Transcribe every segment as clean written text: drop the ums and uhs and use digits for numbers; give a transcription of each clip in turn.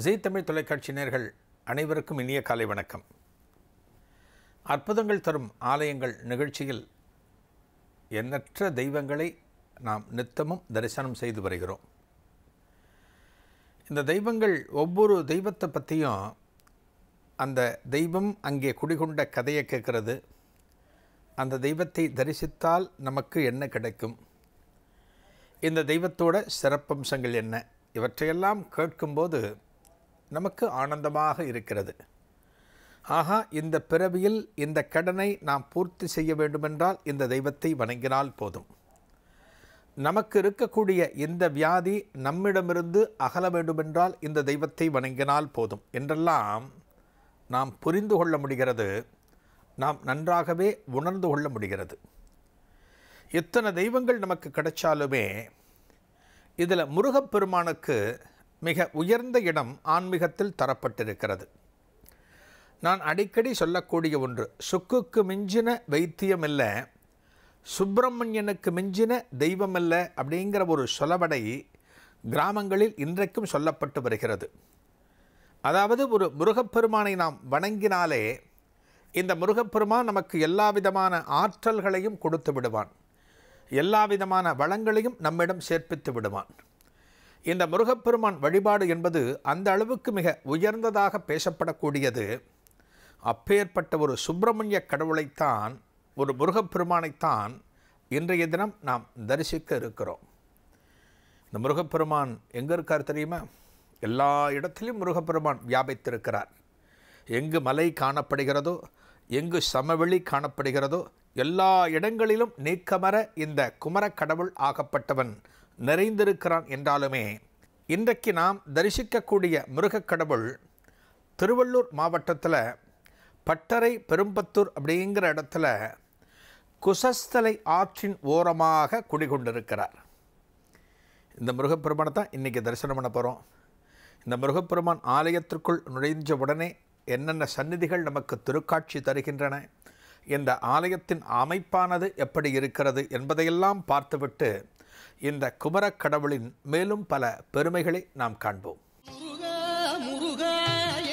விஜய் தமிழ் தொலைக்காட்சி நேயர்கள் அனைவருக்கும் இனிய காலை வணக்கம். அற்புதங்கள் தரும் ஆலயங்கள் நிகழ்ச்சியில் எண்ணற்ற தெய்வங்களை நாம் நித்தமும் தரிசனம் செய்து வருகிறோம். இந்த தெய்வங்கள் ஒவ்வொரு தெய்வத்தை பற்றியும் அந்த தெய்வம் அங்கே குடிகொண்ட கதையை கேட்கிறது. அந்த தெய்வத்தை தரிசித்தால் நமக்கு என்ன கிடைக்கும், இந்த தெய்வத்தோட சிறப்பம்சங்கள் என்ன, இவற்றையெல்லாம் கேட்கும்போது நமக்கு ஆனந்தமாக இருக்கிறது. ஆகா, இந்த பிறவியில் இந்த கடனை நாம் பூர்த்தி செய்ய வேண்டுமென்றால் இந்த தெய்வத்தை வணங்கினால் போதும். நமக்கு இருக்கக்கூடிய இந்த வியாதி நம்மிடமிருந்து அகல வேண்டுமென்றால் இந்த தெய்வத்தை வணங்கினால் போதும் என்றெல்லாம் நாம் புரிந்து கொள்ள முடிகிறது. நாம் நன்றாகவே உணர்ந்து கொள்ள முடிகிறது. எத்தனை தெய்வங்கள் நமக்கு கிடைச்சாலுமே இதில் முருகப்பெருமானுக்கு மிக உயர்ந்த இடம் ஆன்மீகத்தில் தரப்பட்டிருக்கிறது. நான் அடிக்கடி சொல்லக்கூடிய ஒன்று, சுக்குக்கு மிஞ்சின வைத்தியமில்ல, சுப்பிரமணியனுக்கு மிஞ்சின தெய்வமில்ல அப்படிங்கிற ஒரு சொலவடை கிராமங்களில் இன்றைக்கும் சொல்லப்பட்டு வருகிறது. அதாவது, ஒரு முருகப்பெருமானை நாம் வணங்கினாலே இந்த முருகப்பெருமான் நமக்கு எல்லா விதமான ஆற்றல்களையும் கொடுத்து விடுவான், எல்லா விதமான வளங்களையும் நம்மிடம் சேர்ப்பித்து விடுவான். இந்த முருகப்பெருமான் வழிபாடு என்பது அந்த அளவுக்கு மிக உயர்ந்ததாக பேசப்படக்கூடியது. அப்பேற்பட்ட ஒரு சுப்பிரமணிய கடவுளைத்தான், ஒரு முருகப்பெருமானைத்தான் இன்றைய தினம் நாம் தரிசிக்க இருக்கிறோம். இந்த முருகப்பெருமான் எங்கே இருக்கார் தெரியுமா? எல்லா இடத்திலும் முருகப்பெருமான் வியாபித்திருக்கிறார். எங்கு மலை காணப்படுகிறதோ, எங்கு சமவெளி காணப்படுகிறதோ, எல்லா இடங்களிலும் நீக்கமர இந்த குமரக்கடவுள் ஆகப்பட்டவன் நிறைந்திருக்கிறான். என்றாலுமே இன்றைக்கு நாம் தரிசிக்கக்கூடிய முருகக்கடவுள் திருவள்ளூர் மாவட்டத்தில் பட்டறை பெரும்பத்தூர் அப்படிங்கிற இடத்துல குசஸ்தலை ஆற்றின் ஓரமாக குடிகொண்டிருக்கிறார். இந்த முருகப்பெருமானை தான் இன்றைக்கி தரிசனம் பண்ண போகிறோம். இந்த முருகப்பெருமான் ஆலயத்திற்குள் நுழைஞ்ச உடனே என்னென்ன சந்நிதிகள் நமக்கு திருக்காட்சி தருகின்றன, இந்த ஆலயத்தின் அமைப்பானது எப்படி இருக்கிறது என்பதையெல்லாம் பார்த்துவிட்டு இந்த குமரக்கடவுளின் மேலும் பல பெருமைகளை நாம் காண்போம். முருகா முருகா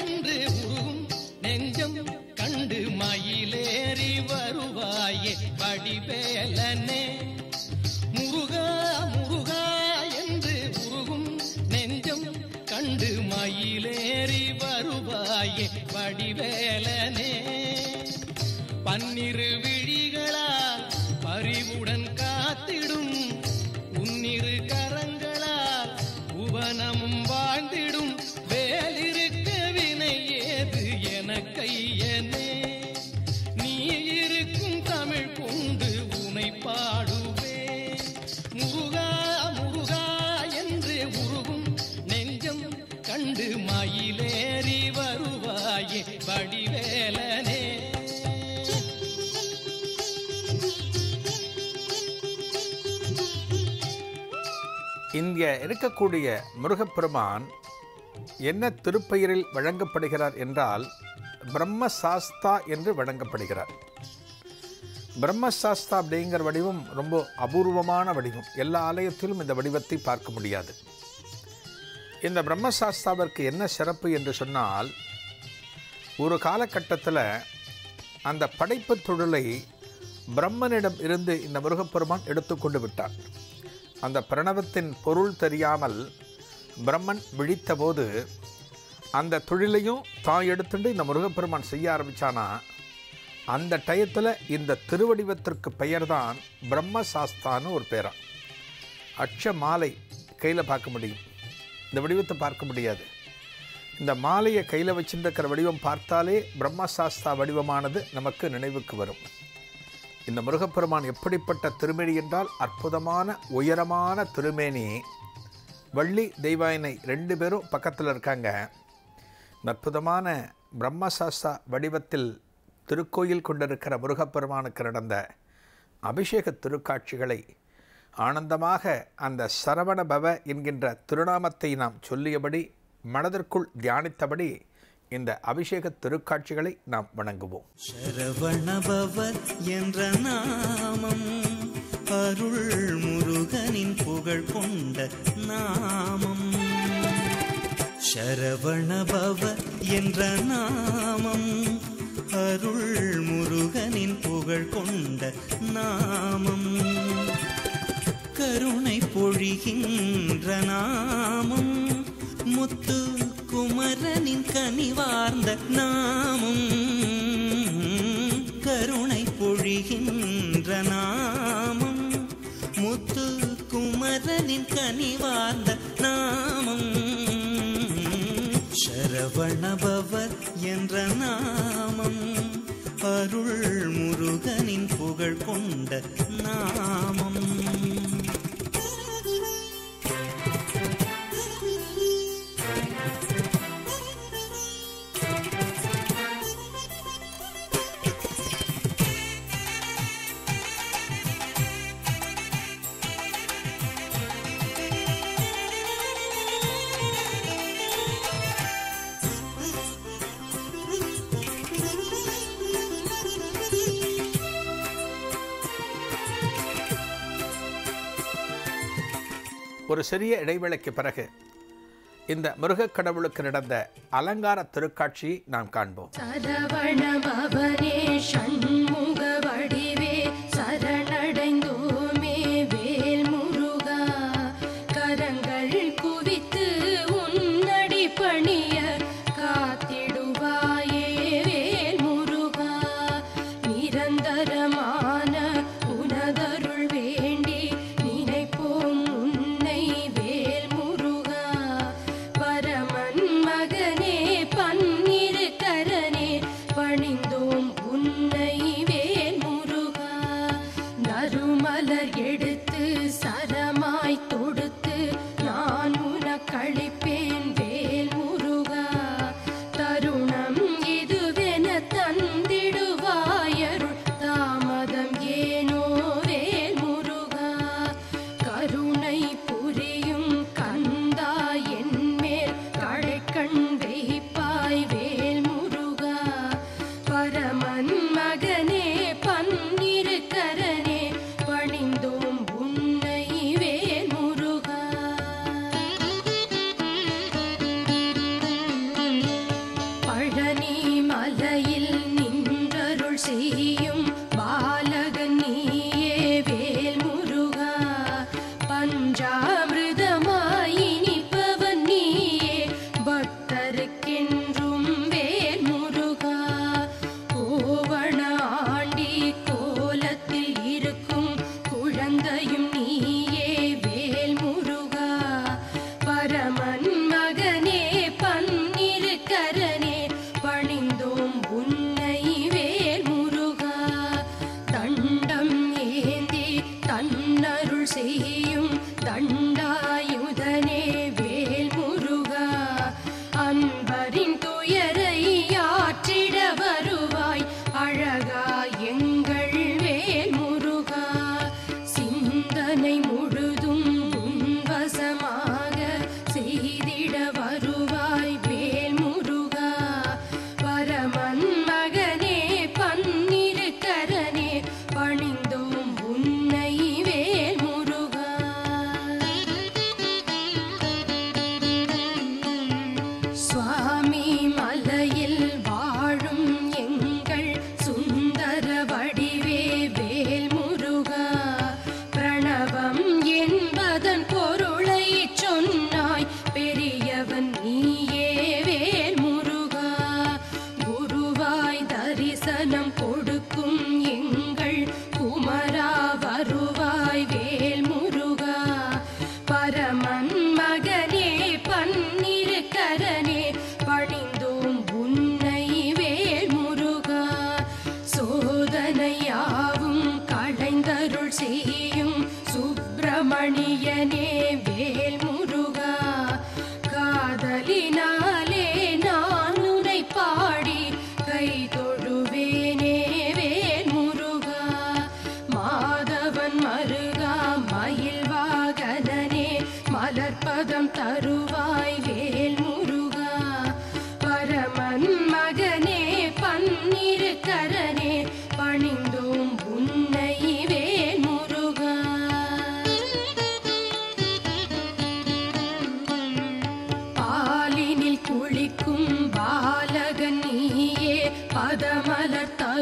என்று உருகும் நெஞ்சம் கண்டு மயிலேறி வருவாயே படிவேலனே, முருகா முருகா என்று உருகும் நெஞ்சம் கண்டு மயிலேறி வருவாயே படிவேலனே, பன்னிரு விழிகளால் பரிவுடன் காத்திடும், உன்னிரு கரங்களால் உவனமும் வாழ்ந்திடும், வேலிருக்க வினை ஏது எனக்கையனே, நீ இருக்கும் தமிழ் கொண்டு உனை பாடுவே, முருகா முருகா என்று உருகும் நெஞ்சம் கண்டு மயிலேறி வருவாயே வடிவேலனே. இங்கே இருக்கக்கூடிய முருகப்பெருமான் என்ன திருப்பெயரில் வழங்கப்படுகிறார் என்றால் பிரம்மசாஸ்தா என்று வழங்கப்படுகிறார். பிரம்மசாஸ்தா அப்படிங்கிற வடிவம் ரொம்ப அபூர்வமான வடிவம். எல்லா ஆலயத்திலும் இந்த வடிவத்தை பார்க்க முடியாது. இந்த பிரம்மசாஸ்தாவிற்கு என்ன சிறப்பு என்று சொன்னால், ஒரு காலகட்டத்தில் அந்த படைப்பு தொழிலை பிரம்மனிடம் இருந்து இந்த முருகப்பெருமான் எடுத்துக்கொண்டு விட்டார். அந்த பிரணவத்தின் பொருள் தெரியாமல் பிரம்மன் விழித்தபோது அந்த தொழிலையும் தான் எடுத்துட்டு இந்த முருகப்பெருமான் செய்ய ஆரம்பித்தானா, அந்த டயத்தில் இந்த திருவடிவத்திற்கு பெயர் தான் பிரம்மசாஸ்தான்னு ஒரு பேரா. அச்ச மாலை கையில் பார்க்க முடியும், இந்த வடிவத்தை பார்க்க முடியாது. இந்த மாலையை கையில் வச்சுருக்கிற வடிவம் பார்த்தாலே பிரம்மசாஸ்தா வடிவமானது நமக்கு நினைவுக்கு வரும். இந்த முருகப்பெருமான் எப்படிப்பட்ட திருமேனி என்றால் அற்புதமான உயரமான திருமேனி. வள்ளி தெய்வாயினை ரெண்டு பேரும் பக்கத்தில் இருக்காங்க. அற்புதமான பிரம்மசாஸ்தா வடிவத்தில் திருக்கோயில் கொண்டிருக்கிற முருகப்பெருமானுக்கு நடந்த அபிஷேக திருக்காட்சிகளை ஆனந்தமாக அந்த சரவண பவ என்கின்ற திருநாமத்தை நாம் சொல்லியபடி மனதிற்குள் தியானித்தபடி இந்த அபிஷேக திருக்காட்சிகளை நாம் வணங்குவோம். சரவணபவர் என்ற நாமம் அருள் முருகனின் புகழ் கொண்ட நாமம். शरवणभव என்ற நாமம் அருள் முருகனின் புகழ் கொண்ட நாமம் கருணை பொழிகின்ற நாமம் முத்து குமரனின் கனிவார்ந்த நாமம் கருணை பொழிகின்ற நாமம் முத்து குமரனின் கனிவார்ந்த நாமம் शरवणभवर என்ற நாமம் அருள் முருகனின் புகழ் கொண்ட நாமம் ஒரு சிறிய இடைவேளைக்கு பிறகு இந்த முருகக் கடவுளுக்கு நடந்த அலங்கார திருக்காட்சி நாம் காண்போம்.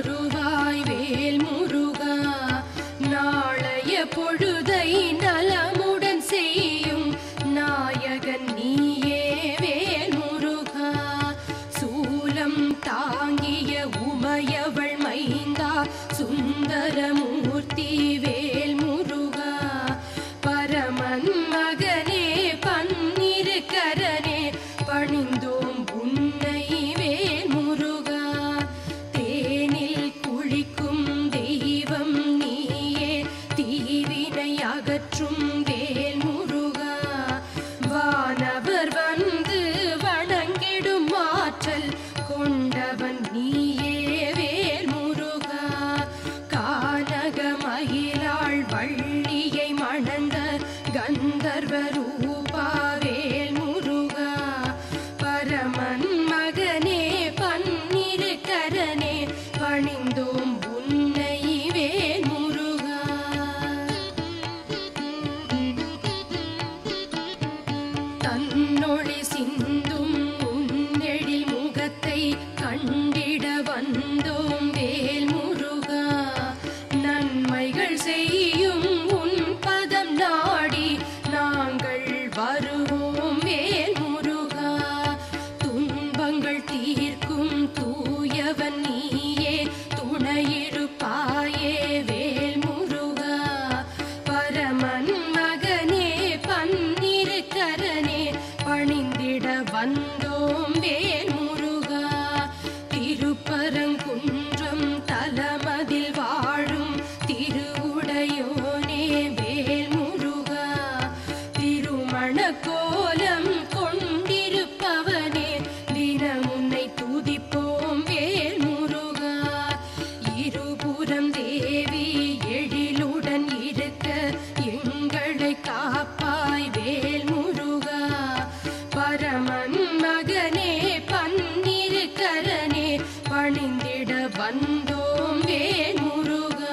வருவாய் வேல் முருகா, நாளைய பொழுதை நலமுடன் செய்யும் நாயகன் நீயே வேல் முருகா. சூலம் தாங்கிய உமையவள் மைந்தா சுந்தரமூர்த்தி வேல் முருகா. பரமன் மகனே பன்னிருக்கரனே பணிந்தோம் உன்னை வேல் முருகா. தேனில் குளிக்கும் தெய்வம் நீயே தீவினை அகற்றும் வேல் முருகா. வானவர் வந்து வணங்கிடும் ஆற்றல் கொண்டவன் நீயே வேல் முருகா. கானக மயிலாள் வள்ளியை மணந்த கந்தர்வரூபா வேல் முருகா. பரமன் மகனே பன்னிருக்கரனே பணிந்தோம் உன்னை வேல் முருகா. தன்னொளி சிந்தும் உன்னெழில் முகத்தை கண்டிட வந்தோம் வேல் முருகா. நன்மைகள் செய்யும் உன் பதம் நாடி நாங்கள் வருவோம் வேல் முருகா. துன்பங்கள் தீர்க்கும் தூயவன் நீயே துணையிருப்பாயே வேல் முருகா. பரமன் மகனே பன்னிருக்கரனே பணிந்திட வந்தோம் வேல் முருகா. திருப்பரங்குன்றம் தலமதில் வாழும் திருவுடையோனே வேல் முருகா. திருமண கோலம் கொண்டிருப்பவனே தினமுன்னை துதிப்போம் வேல் முருகா. இருபுறம் தேவி எழிலுடன் இருக்க எங்களை காப்பாய் வேல் முருகா. பரமன் மகனே பன்னிருக்கரனே பணிந்திட வந்தோம் வேல் முருகா.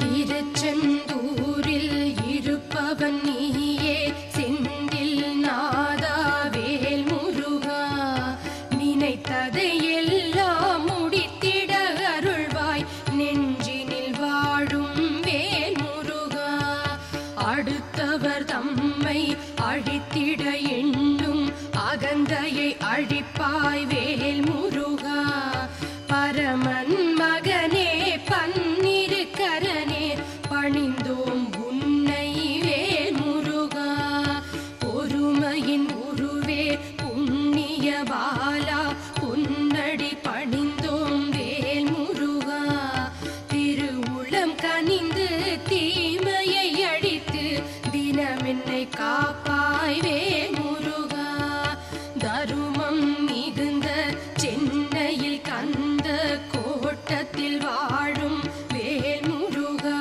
திருச்செந்தூரில் இருப்பவன் நீயே செந்தில் நாதா வேல் முருகா. நினைத்ததை எல்லாம் முடித்திட அருள்வாய் நெஞ்சினில் வாழும் வேல் முருகா. அடுத்தவர் தம்மை அழித்திட எண்ணும் அகந்தையை அழிப்பாய் வேல் முருகா. பரமன் மகனே பன்னிருக்கரனே பணிந்தோம் உன்னை வேல் முருகா. பொறுமையின் உருவே புண்ணிய பாலா உன்னடி பணிந்தோம் வேல் முருகா. திருவுளம் கனிந்து தீமையை அழித்து தினமென்னை காப்பாய் வேல் முருகா. தருமம் மிகுந்த சென்னையில் கந்த கோட்டத்தில் வாழும் வேல் முருகா.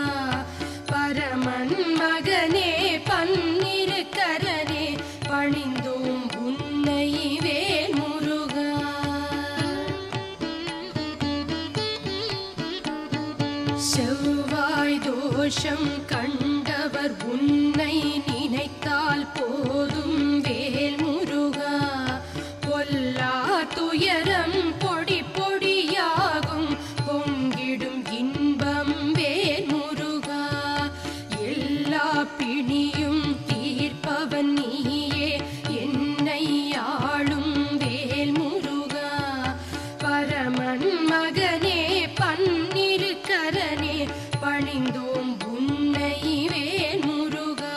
பரமன் மகனே பன்னிருக்கரனே பணிந்தோம் உன்னை வேல் முருகா. செவ்வாய் தோஷம் கண்டவர் உன்னை நினைத்தால் போதும் வேல் முருகா. பொல்லா துயரம் பொடி பொடியாகும் பொங்கிடும் இன்பம் வேல் முருகா. எல்லா பிணியும் தீர்ப்பவன் நீயே என்னை ஆளும் வேல் முருகா. பரமன் மகனே பன்னிருக்கரனே பணிந்தோம் உன்னை வேல் முருகா.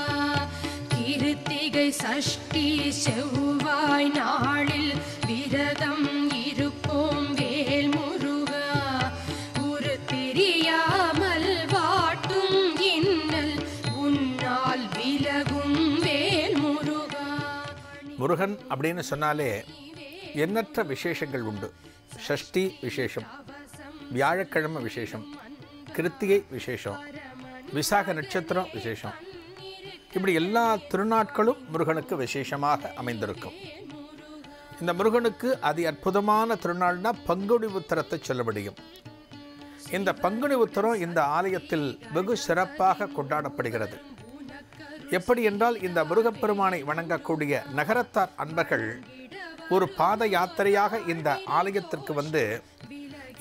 கிருத்திகை சஷ்டி செவ்வாய் நாளில் விரதம் இருப்போம் வேல் முருகா. ஒரு தெரியாமல் வாட்டும் இன்னல் உன்னால் விலகும் வேல் முருகா. முருகன் அப்படின்னு சொன்னாலே எண்ணற்ற விசேஷங்கள் உண்டு. ஷஷ்டி விசேஷம், வியாழக்கிழமை விசேஷம், கிருத்திகை விசேஷம், விசாக நட்சத்திரம் விசேஷம், இப்படி எல்லா திருநாட்களும் முருகனுக்கு விசேஷமாக அமைந்திருக்கும். இந்த முருகனுக்கு அதி அற்புதமான திருநாள்னா பங்குனி உத்திரத்தை சொல்ல முடியும். இந்த பங்குனி உத்திரம் இந்த ஆலயத்தில் வெகு சிறப்பாக கொண்டாடப்படுகிறது. எப்படி என்றால், இந்த முருகப்பெருமானை வணங்கக்கூடிய நகரத்தார் அன்பர்கள் ஒரு பாத யாத்திரையாக இந்த ஆலயத்திற்கு வந்து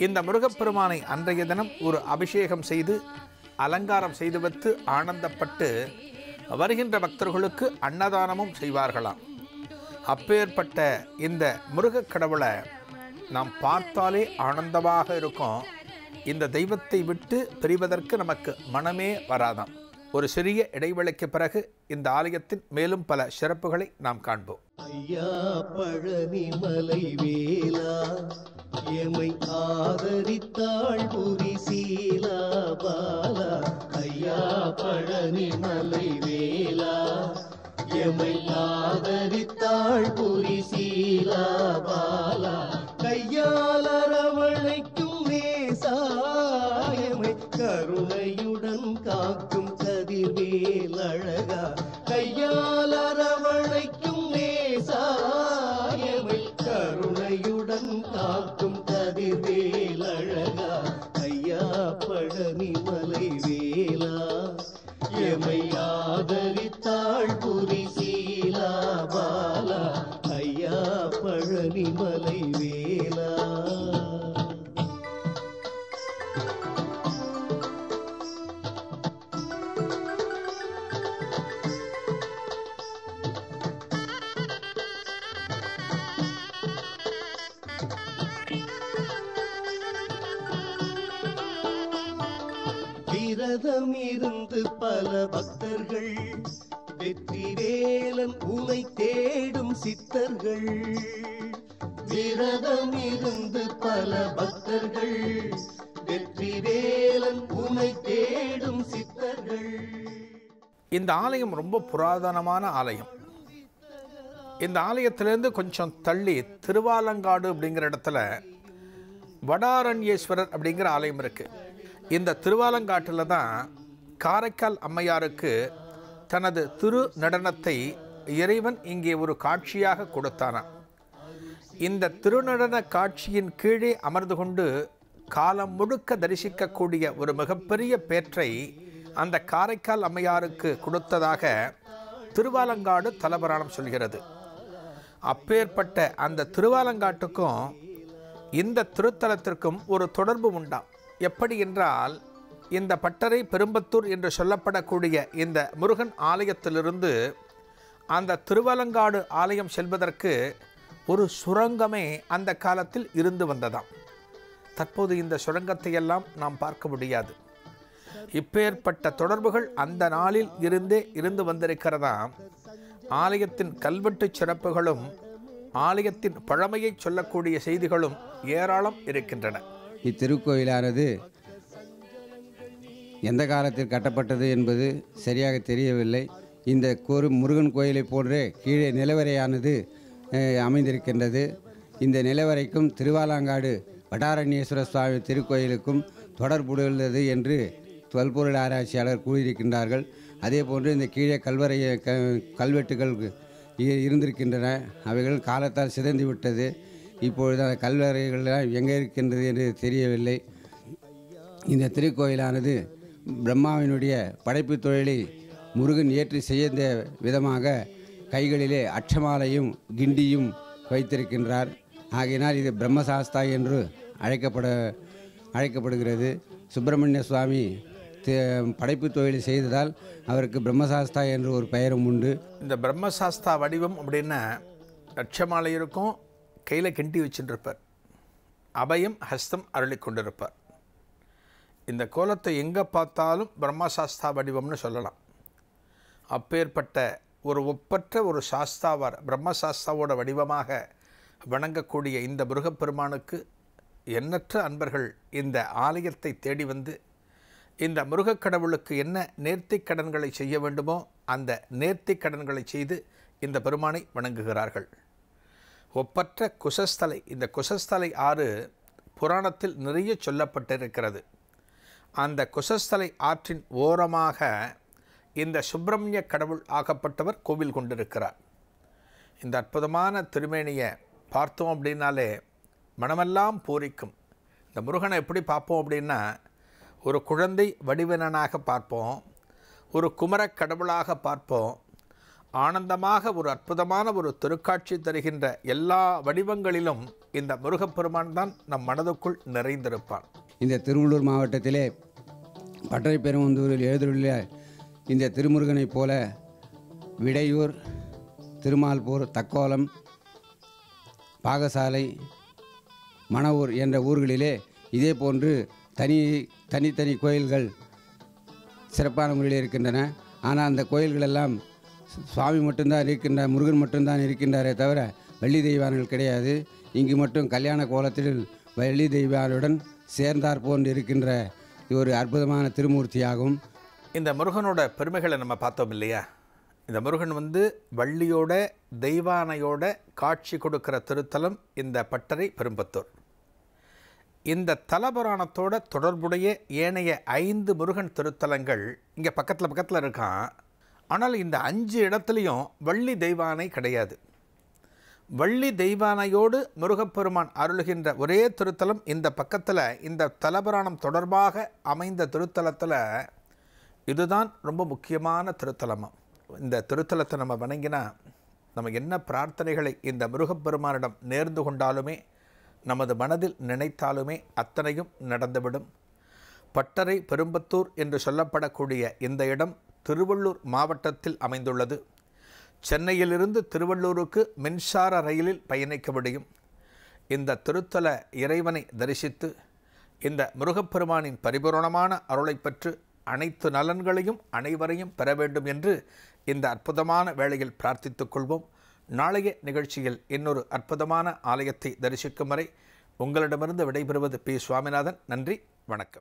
இந்த முருகப்பெருமானை அன்றைய தினம் ஒரு அபிஷேகம் செய்து அலங்காரம் செய்து வைத்து ஆனந்தப்பட்டு வருகின்ற பக்தர்களுக்கு அன்னதானமும் செய்வார்களாம். அப்பேற்பட்ட இந்த முருகக் கடவுளை நாம் பார்த்தாலே ஆனந்தமாக இருக்கும். இந்த தெய்வத்தை விட்டு பிரிவதற்கு நமக்கு மனமே வராதாம். ஒரு சிறிய இடைவெளிக்கு பிறகு இந்த ஆலயத்தின் மேலும் பல சிறப்புகளை நாம் காண்போம். ஐயா பழனிமலை வேலா எமை ஆதரித்தாள் புரி சீலா பாலா. ஐயா பழனிமலை வேலா எமை ஆதரித்தாள் புரி சீலா பாலா. கையாளரவணைக்கும் மேசாயமை கருணையுடன் காக்கும் கதிர்வேல் அழகா. கையாளரவணைக்கும் மேசாயமை கருணையுடன் காக்கும் கதிர்வேல் அழகா. ஐயா பழனிமலை வேலா எமை ஆதரித்தாள் புரி சீலா பாலா. ஐயா பழனிமலை வேலா. விரதமிருந்து பல பக்தர்கள் வெற்றிவேலன் உனை தேடும் சித்தர்கள். விரதமிருந்து பல பக்தர்கள் வெற்றிவேலன் உனை தேடும் சித்தர்கள். இந்த ஆலயம் ரொம்ப புராதனமான ஆலயம். இந்த ஆலயத்திலிருந்து கொஞ்சம் தள்ளி திருவாலங்காடு அப்படிங்கிற இடத்துல வடாரண்யேஸ்வரர் அப்படிங்கிற ஆலயம் இருக்குது. இந்த திருவாலங்காட்டில் தான் காரைக்கால் அம்மையாருக்கு தனது திரு நடனத்தை இறைவன் இங்கே ஒரு காட்சியாக கொடுத்தானான். இந்த திருநடன காட்சியின் கீழே அமர்ந்து கொண்டு காலம் முழுக்க தரிசிக்கக்கூடிய ஒரு மிகப்பெரிய பேற்றை அந்த காரைக்கால் அம்மையாருக்கு கொடுத்ததாக திருவாலங்காடு தலபுராணம் சொல்கிறது. அப்பேற்பட்ட அந்த திருவாலங்காட்டுக்கும் இந்த திருத்தலத்திற்கும் ஒரு தொடர்பு உண்டாம். எப்படி என்றால், இந்த பட்டறை பெரும்பத்தூர் என்று சொல்லப்படக்கூடிய இந்த முருகன் ஆலயத்திலிருந்து அந்த திருவாலங்காடு ஆலயம் செல்வதற்கு ஒரு சுரங்கமே அந்த காலத்தில் இருந்து வந்ததாம். தற்போது இந்த சுரங்கத்தை எல்லாம் நாம் பார்க்க முடியாது. இப்பேற்பட்ட தொடர்புகள் அந்த நாளில் இருந்தே இருந்து வந்திருக்கிறதாம். ஆலயத்தின் கல்வெட்டு சிறப்புகளும் ஆலயத்தின் பழமையை சொல்லக்கூடிய செய்திகளும் ஏராளம் இருக்கின்றன. இத்திருக்கோயிலானது எந்த காலத்தில் கட்டப்பட்டது என்பது சரியாக தெரியவில்லை. இந்த முருகன் கோயிலை போன்றே கீழே நிலவரையானது அமைந்திருக்கின்றது. இந்த நிலவரைக்கும் திருவாலங்காடு வடாரண்யேஸ்வர சுவாமி திருக்கோயிலுக்கும் தொடர்புடையுள்ளது என்று தொல்பொருள் ஆராய்ச்சியாளர் கூறியிருக்கின்றார்கள். அதே போன்று இந்த கீழே கல்வெட்டுகள் இருந்திருக்கின்றன. அவைகள் காலத்தால் சிதைந்துவிட்டது. இப்பொழுது அந்த கல்வறைகள்லாம் எங்கே இருக்கின்றது என்று தெரியவில்லை. இந்த திருக்கோயிலானது பிரம்மாவினுடைய படைப்பு தொழிலை முருகன் ஏற்றி செய்த விதமாக கைகளிலே அச்சமாலையும் கிண்டியும் வைத்திருக்கின்றார். ஆகையினால் இது பிரம்மசாஸ்தா என்று அழைக்கப்படுகிறது. சுப்பிரமணிய சுவாமி படைப்பு தொழிலை செய்ததால் அவருக்கு பிரம்மசாஸ்தா என்று ஒரு பெயரும் உண்டு. இந்த பிரம்மசாஸ்தா வடிவம் அப்படின்னா அச்சமாலை இருக்கும், கையில் கிண்டி வச்சுட்டுருப்பார், அபயம் ஹஸ்தம் அருளி கொண்டிருப்பார். இந்த கோலத்தை எங்கே பார்த்தாலும் பிரம்மசாஸ்தா வடிவம்னு சொல்லலாம். அப்பேற்பட்ட ஒரு ஒப்பற்ற ஒரு சாஸ்தாவார் பிரம்மசாஸ்தாவோட வடிவமாக வணங்கக்கூடிய இந்த முருகப்பெருமானுக்கு எண்ணற்ற அன்பர்கள் இந்த ஆலயத்தை தேடி வந்து இந்த முருகக் கடவுளுக்கு என்ன நேர்த்திக் கடன்களை செய்ய வேண்டுமோ அந்த நேர்த்திக் கடன்களை செய்து இந்த பெருமானை வணங்குகிறார்கள். ஒப்பற்ற குசஸ்தலை, இந்த குசஸ்தலை ஆறு புராணத்தில் நிறைய சொல்லப்பட்டிருக்கிறது. அந்த குசஸ்தலை ஆற்றின் ஓரமாக இந்த சுப்பிரமணிய கடவுள் ஆகப்பட்டவர் கோவில் கொண்டிருக்கிறார். இந்த அற்புதமான திருமேனியை பார்த்தோம் அப்படின்னாலே மனமெல்லாம் பூரிக்கும். இந்த முருகனை எப்படி பார்ப்போம் அப்படின்னா, ஒரு குழந்தை வடிவனாக பார்ப்போம், ஒரு குமரக் கடவுளாக பார்ப்போம், ஆனந்தமாக ஒரு அற்புதமான ஒரு திருக்காட்சி தருகின்ற எல்லா வடிவங்களிலும் இந்த முருகப்பெருமான் தான் நம் மனதுக்குள் நிறைந்திருப்பான். இந்த திருவள்ளூர் மாவட்டத்திலே பட்டறை பெருவந்தூரில் எழுந்துள்ள இந்த திருமுருகனைப் போல விடையூர், திருமால்பூர், தக்கோலம், பாகசாலை, மணவூர் என்ற ஊர்களிலே இதே போன்று தனித்தனி கோயில்கள் சிறப்பான முறையில் இருக்கின்றன. ஆனால் அந்த கோயில்களெல்லாம் சுவாமி மட்டும்தான் இருக்கின்றார், முருகன் மட்டும்தான் இருக்கின்றாரே தவிர வள்ளி தெய்வானைகள் கிடையாது. இங்கு மட்டும் கல்யாண கோலத்தில் வள்ளி தெய்வானுடன் சேர்ந்தார் போன்று இருக்கின்ற ஒரு அற்புதமான திருமூர்த்தியாகும். இந்த முருகனோட பெருமைகளை நம்ம பார்த்தோம் இல்லையா? இந்த முருகன் வள்ளியோட தெய்வானையோட காட்சி கொடுக்கிற திருத்தலம் இந்த பட்டறை பெரும்பத்தூர். இந்த தலபுராணத்தோட தொடர்புடைய ஏனைய 5 முருகன் திருத்தலங்கள் இங்கே பக்கத்தில் இருக்கான். ஆனால் இந்த 5 இடத்துலையும் வள்ளி தெய்வானை கிடையாது. வள்ளி தெய்வானையோடு முருகப்பெருமான் அருளுகின்ற ஒரே திருத்தலம் இந்த பக்கத்தில், இந்த தலபுராணம் தொடர்பாக அமைந்த திருத்தலத்தில் இதுதான் ரொம்ப முக்கியமான திருத்தலமும். இந்த திருத்தலத்தை நம்ம வணங்கினா நம்ம என்ன பிரார்த்தனைகளை இந்த முருகப்பெருமானிடம் நேர்ந்து கொண்டாலுமே, நமது மனதில் நினைத்தாலுமே அத்தனையும் நடந்துவிடும். பட்டறை பெரும்பத்தூர் என்று சொல்லப்படக்கூடிய இந்த இடம் திருவள்ளூர் மாவட்டத்தில் அமைந்துள்ளது. சென்னையிலிருந்து திருவள்ளூருக்கு மின்சார ரயிலில் பயணிக்க முடியும். இந்த திருத்தல இறைவனை தரிசித்து இந்த முருகப்பெருமானின் பரிபூரணமான அருளை பெற்று அனைத்து நலன்களையும் அனைவரையும் பெற வேண்டும் என்று இந்த அற்புதமான வேளையில் பிரார்த்தித்துக் கொள்வோம். நாளைய நிகழ்ச்சியில் இன்னொரு அற்புதமான ஆலயத்தை தரிசிக்கும் வரை உங்களிடமிருந்து விடைபெறுவது பி. சுவாமிநாதன். நன்றி, வணக்கம்.